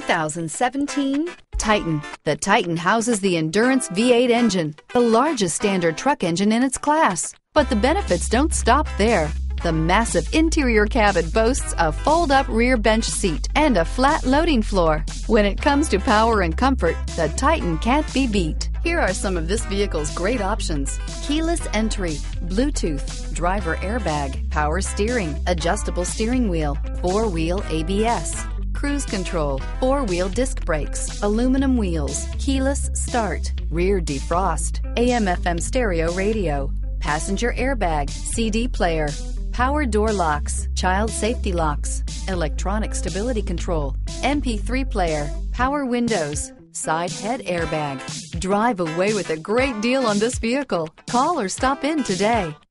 2017 Titan. The Titan houses the Endurance V8 engine, the largest standard truck engine in its class. But the benefits don't stop there. The massive interior cabin boasts a fold-up rear bench seat and a flat loading floor. When it comes to power and comfort, the Titan can't be beat. Here are some of this vehicle's great options: keyless entry, Bluetooth, driver airbag, power steering, adjustable steering wheel, four-wheel ABS, cruise control, four-wheel disc brakes, aluminum wheels, keyless start, rear defrost, AM/FM stereo radio, passenger airbag, CD player, power door locks, child safety locks, electronic stability control, MP3 player, power windows, side head airbag. Drive away with a great deal on this vehicle. Call or stop in today.